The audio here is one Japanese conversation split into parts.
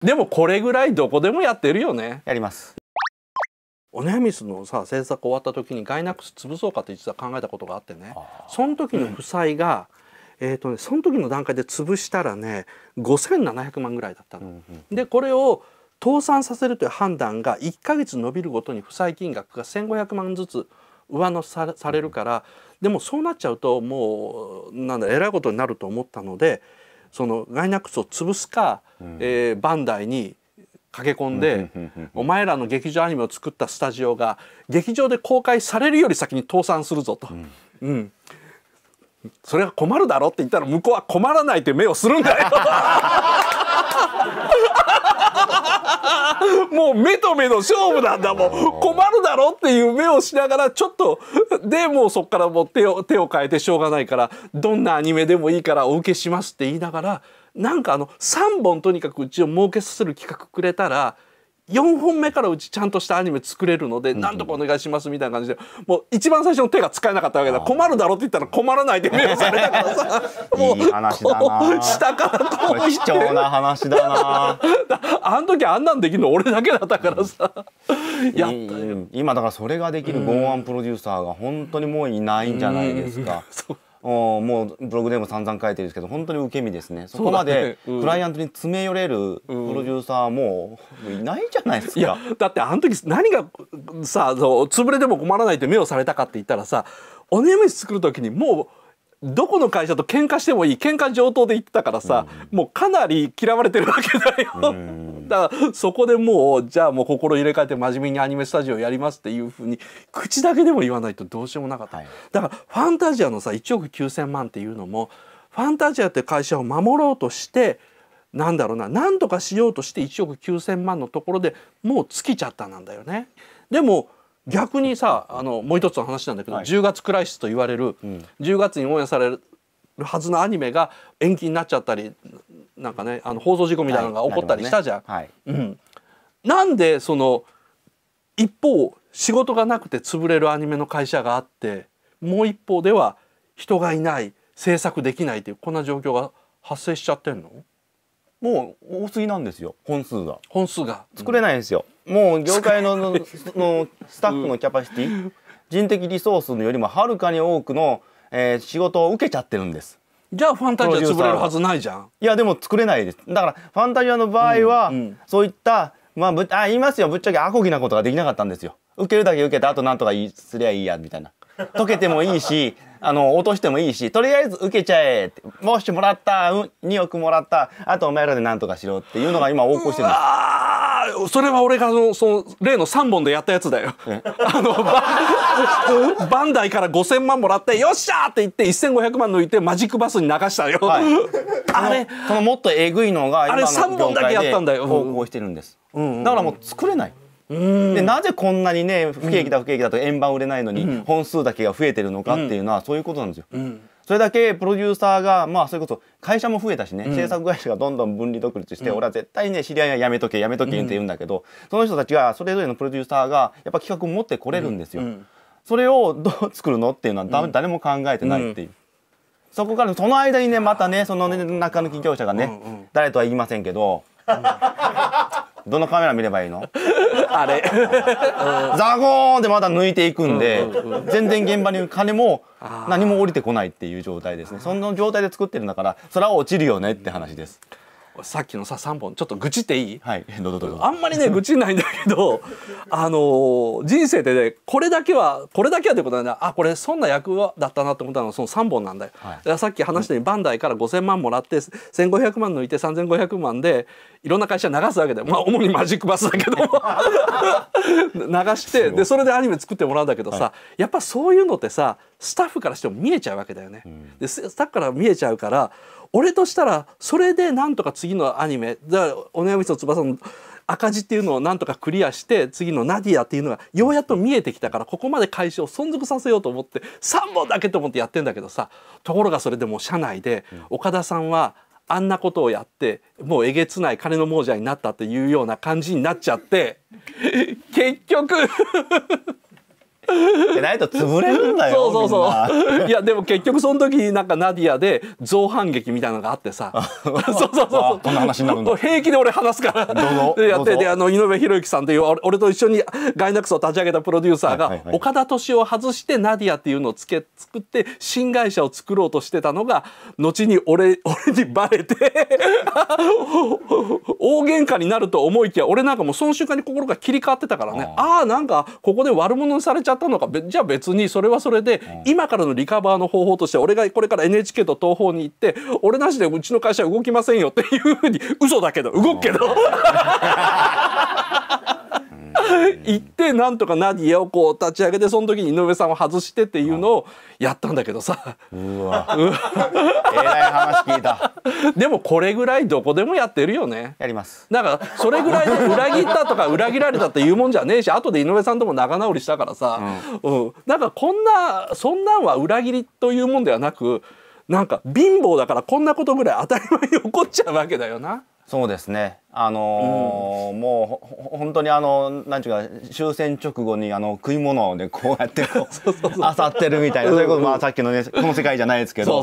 でもこれぐらいどこでもやってるよね。やります。おねやみすのさ制作終わった時にガイナックス潰そうかって実は考えたことがあってね、その時の負債が、その時の段階で潰したらね5700万ぐらいだったの。でこれを倒産させるという判断が1ヶ月延びるごとに負債金額が1500万ずつ上乗せされるから、でもそうなっちゃうともうなんだえらいことになると思ったので、そのガイナックスを潰すか、バンダイに駆け込んでお前らの劇場アニメを作ったスタジオが劇場で公開されるより先に倒産するぞと、それが困るだろって言ったら向こうは困らないって目をするんだよ。もう目と目の勝負なんだもん。困るだろっていう目をしながらちょっとでもうそこからもう手を変えてしょうがないからどんなアニメでもいいからお受けしますって言いながら、なんか3本とにかくうちを儲けさせる企画くれたら4本目からうちちゃんとしたアニメ作れるのでなんとかお願いしますみたいな感じで、もう一番最初の手が使えなかったわけだ。困るだろって言ったら困らないで目をされたからさ、もういい話だな。下からこう見て貴重な話だな。あの時あんなんできるの俺だけだったからさ、やったよ。今だからそれができる剛腕プロデューサーが本当にもういないんじゃないですか。もうブログでも散々書いてるんですけど本当に受け身ですね。そこまでクライアントに詰め寄れるプロデューサーもいないじゃないですか。いやだってあの時何がさ潰れても困らないって目をされたかって言ったらさ、おねやみす作る時にもうどこの会社と喧嘩してもいい喧嘩上等で言ってたからさ、もうかなり嫌われてるわけだよ。だからそこでもうじゃあもう心入れ替えて真面目にアニメスタジオやりますっていうふうに口だけでも言わないとどうしようもなかった、だからファンタジアのさ1億9000万っていうのもファンタジアって会社を守ろうとしてなんだろうな何とかしようとして1億9000万のところでもう尽きちゃったなんだよね。でも逆にさもう一つの話なんだけど、10月クライシスと言われる、10月にオンエアされるはずのアニメが延期になっちゃったりなんかね放送事故みたいなのが起こったりしたじゃん。なんでその一方仕事がなくて潰れるアニメの会社があってもう一方では人がいない制作できないというこんな状況が発生しちゃってんの？もう多すぎなんですよ本数が作れないんですよ。もう業界 のスタッフのキャパシティ人的リソースよりもはるかに多くの、仕事を受けちゃってるんです。じゃあファンタジア潰れるはずないじゃん。いやでも作れないです。だからファンタジアの場合は、そういった、言いますよぶっちゃけアコギなことができなかったんですよ。受けるだけ受けてあとなんとかすりゃいいやみたいな。溶けてもいいし落としてもいいしとりあえず受けちゃえってもしもらった2億もらったあとお前らでなんとかしろっていうのが今横行してるんです。それは俺がその例の3本でやったやつだよ。バンダイから5000万もらってよっしゃーって言って1500万抜いてマジックバスに流したよ。あれそのもっとえぐいのが今の業界で横行してるんです。だからもう作れない。でなぜこんなにね不景気だと円盤売れないのに本数だけが増えてるのかっていうのはそういうことなんですよ。それだけプロデューサーがそれこそ会社も増えたしね、制作会社がどんどん分離独立して、俺は絶対ね知り合いはやめとけって言うんだけど、その人たちがそれぞれのプロデューサーがやっぱ企画を持ってこれるんですよ。それをどう作るのっていうのは誰も考えてないっていう。そこからその間にねまたねその中抜き業者がね誰とは言いませんけど、どのカメラ見ればいいの？あれザゴーンでまだ抜いていくんで全然現場に金も何も降りてこないっていう状態ですね。その状態で作ってるんだからそれは落ちるよねって話です。さっきのさ3本ちょっと愚痴っていい？はい、どうぞどうぞ。あんまりね愚痴ないんだけど人生でねこれだけはということなんだ。あこれそんな役だったなと思ったのはその3本なんだよ。さっき話したようにバンダイから5000万もらって1500万抜いて3500万でいろんな会社流すわけで、主にマジックバスだけど流してでそれでアニメ作ってもらうんだけどさ、やっぱそういうのってさスタッフからしても見えちゃうわけだよね。でスタッフから見えちゃうから俺としたらそれでなんとか次のアニメだから「おねやみすの翼」の赤字っていうのをなんとかクリアして次の「ナディア」っていうのがようやっと見えてきたからここまで会社を存続させようと思って3本だけと思ってやってんだけどさ、ところがそれでもう社内で岡田さんはあんなことをやってもうえげつない金の亡者になったっていうような感じになっちゃって結局でないと潰れるんだよ。そうそうそう。いやでも結局その時になんかナディアで造反劇みたいなのがあってさ。そうそうそう。こんな話になるんだ。平気で俺話すから。どうぞ。でやってで井上博之さんという俺と一緒にガイナックスを立ち上げたプロデューサーが岡田敏夫を外してナディアっていうのを作って新会社を作ろうとしてたのが後に俺にバレて大喧嘩になると思いきや俺なんかもうその瞬間に心が切り替わってたからね。ああなんかここで悪者にされちゃったのか、じゃあ別にそれはそれで今からのリカバーの方法として俺がこれから NHK と東宝に行って俺なしでうちの会社は動きませんよっていうふうに嘘だけど動くけど行ってなんとかナディアをこう立ち上げてその時に井上さんを外してっていうのをやったんだけどさ。うわえらい話聞いた。でもこれぐらいどこでもやってるよね。やります。だからそれぐらいで裏切ったとか裏切られたっていうもんじゃねえし、後で井上さんとも仲直りしたからさ、うん、なんかこんなそんなんは裏切りというもんではなく、なんか貧乏だからこんなことぐらい当たり前に起こっちゃうわけだよな。そうですね。もう本当になんていうか終戦直後に食い物でこうやってあさってるみたいな、そういうことまあさっきのねこの世界じゃないですけど、も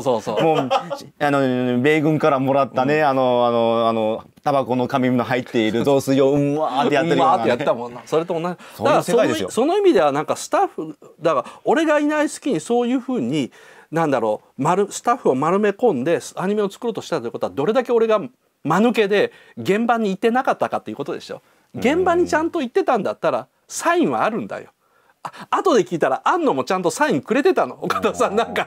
う米軍からもらったねタバコの紙の入っている雑炊をうんわーってやってるような、ね、うんわーってやったもんな。それと同じ。だからその意味ではなんかスタッフだから俺がいない隙にそういうふうになんだろうスタッフを丸め込んでアニメを作ろうとしたということはどれだけ俺が間抜けで現場に行ってなかったかっていうことでしょ。現場にちゃんと行ってたんだったらサインはあるんだよ。後で聞いたら庵野もちゃんとサインくれてたの。岡田さんなんか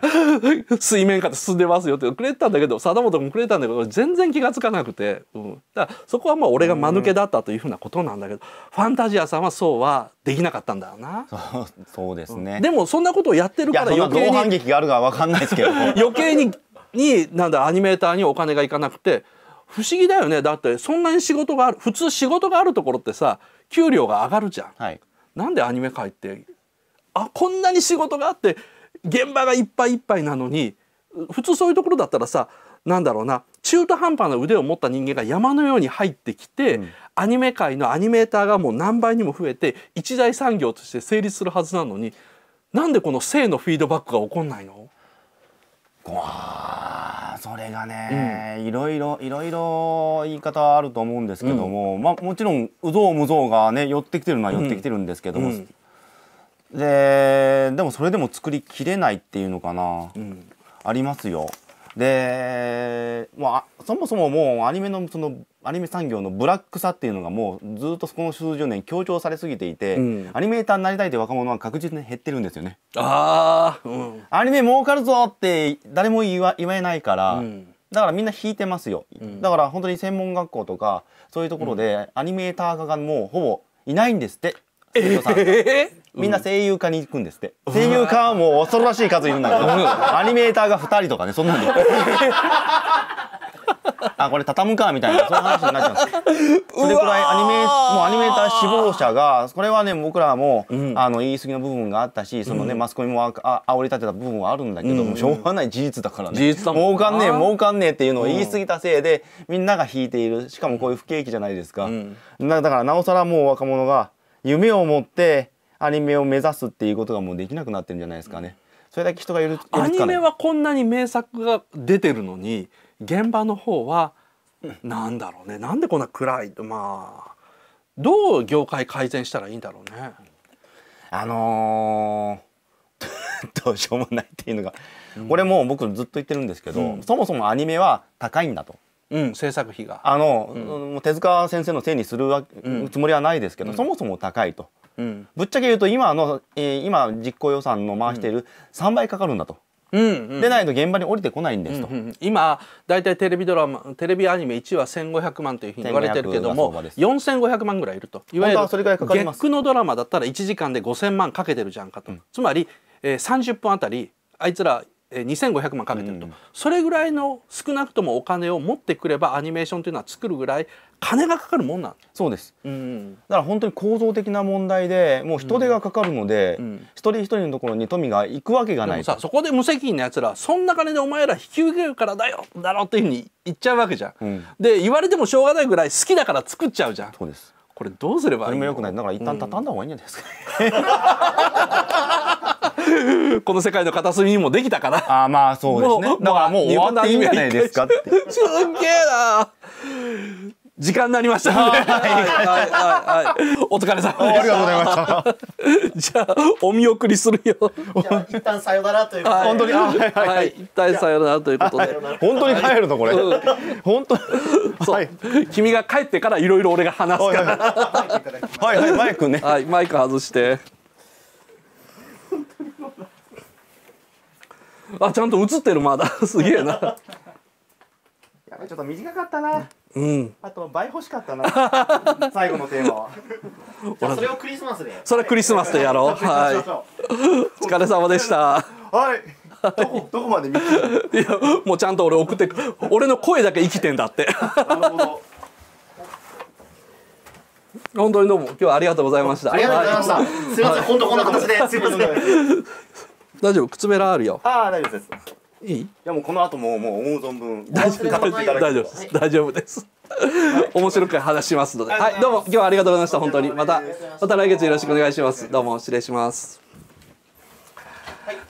水面下で進んでますよってくれてたんだけど、貞本もくれてたんだけど全然気が付かなくて、うん、だからそこはもう俺が間抜けだったというふうなことなんだけど、ファンタジアさんはそうはできなかったんだよな。そうですね、うん、でもそんなことをやってるから余計に反撃があるかは分かんないですけど余計になんだアニメーターにお金がいかなくて不思議だよね。だってそんなに仕事がある、普通仕事があるところってさ給料が上がるじゃん、はい、なんでアニメ界ってこんなに仕事があって現場がいっぱいいっぱいなのに、普通そういうところだったらさなんだろうな中途半端な腕を持った人間が山のように入ってきて、うん、アニメ界のアニメーターがもう何倍にも増えて一大産業として成立するはずなのに、なんでこの性のフィードバックが起こんないの？それがね、うん、いろいろ言い方はあると思うんですけども、うん、まあもちろん有象無象がね寄ってきてるのは寄ってきてるんですけども、うん、でもそれでも作りきれないっていうのかな、うん、ありますよ。で、まあ、そもそももうアニメ産業のブラックさっていうのがもうずっとこの数十年強調されすぎていて、うん、アニメーターになりたいって若者は確実に減ってるんですよね。うん、アニメ儲かるぞって誰も言えないから、うん、だからみんな引いてますよ、うん、だから本当に専門学校とかそういうところでアニメーターがもうほぼいないんですって。みんな声優科に行くんですって。声優科はもう恐ろしい数いるんだけど、アニメーターが2人とかね、そんなんで。あ、これ畳むかみたいな、そういう話になっちゃうんです。それくらいもうアニメーター志望者が、これはね、僕らも言い過ぎの部分があったし、そのね、マスコミも煽り立てた部分はあるんだけども、しょうがない事実だからね。儲かんねえっていうのを言い過ぎたせいで、みんなが引いている。しかもこういう不景気じゃないですか。だからなおさらもう若者が夢を持ってアニメを目指すっていうことがもうできなくなってるんじゃないですかね。それだけ人がいる。アニメはこんなに名作が出てるのに現場の方はなんだろうね、なんでこんな暗い。まあどう業界改善したらいいんだろうね。どうしようもないっていうのが、これもう僕ずっと言ってるんですけど、そもそもアニメは高いんだと。制作費が手塚先生のせいにするつもりはないですけど、そもそも高いと。ぶっちゃけ言うと今実行予算の回している3倍かかるんだと。でないと現場に降りてこないんですと。今大体テレビアニメ1話1500万というふうに言われてるけども、4500万ぐらいいると。いわゆる月9のドラマだったら1時間で5000万かけてるじゃんかと。つまり30分あたりあいつら2500万かけてると、それぐらいの少なくともお金を持ってくればアニメーションというのは作るぐらい金がかかるもんなんそうです、だから本当に構造的な問題でもう人手がかかるので、一人一人のところに富が行くわけがない。でもさ、そこで無責任なやつらそんな金でお前ら引き受けるからだろっていうふうに言っちゃうわけじゃん、で言われてもしょうがないぐらい好きだから作っちゃうじゃん。そうです。これどうすればいいの？これも良くない。だから一旦畳んだ方がいいんじゃないですか。この世界の片隅にもできたかな。あ、まあそうですね。だからもう終わっていいんじゃないですかって。すっげえな。時間になりましたので、お疲れ様です。ありがとうございました。じゃあお見送りするよ。じゃあ一旦さよならということで。本当にはい、一旦さよならということで。本当に帰るのこれ。本当。そう。君が帰ってからいろいろ俺が話すから。はい、マイクね。はい、マイク外して。あ、ちゃんと映ってるまだ。すげえな。やばい、ちょっと短かったな。うん、あと倍欲しかったな。最後のテーマは。それをクリスマスで。それクリスマスでやろう。はい。お疲れ様でした。はい。どこまで見てる？いや、もうちゃんと俺送って、俺の声だけ生きてんだって。なるほど。本当にどうも今日はありがとうございました。ありがとうございました。すみません、本当こんな形で。すみません。大丈夫、靴べらあるよ。ああ、大丈夫です。いい？いやもうこの後も思う存分大丈夫です大丈夫です面白く話しますので、はい、どうも今日はありがとうございました。本当にまた来月よろしくお願いします。どうも失礼します。